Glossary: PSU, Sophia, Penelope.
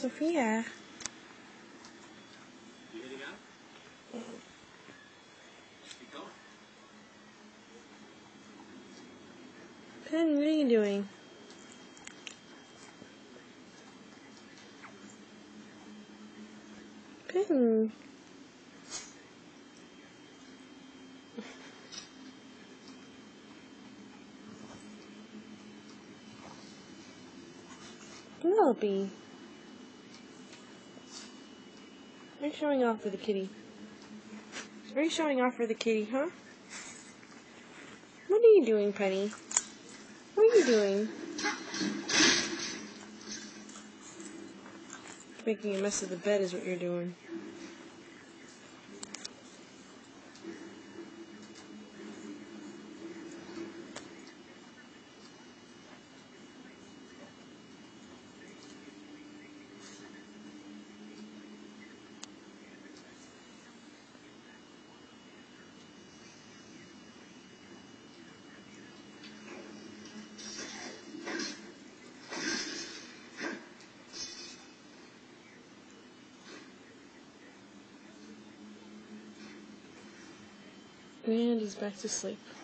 Sophia. You ready to go? Just keep going. Pen, what are you doing? Pen. Penelope. You're showing off for the kitty. Are you showing off for the kitty, huh? What are you doing, Penny? What are you doing? Making a mess of the bed is what you're doing. And he's back to sleep.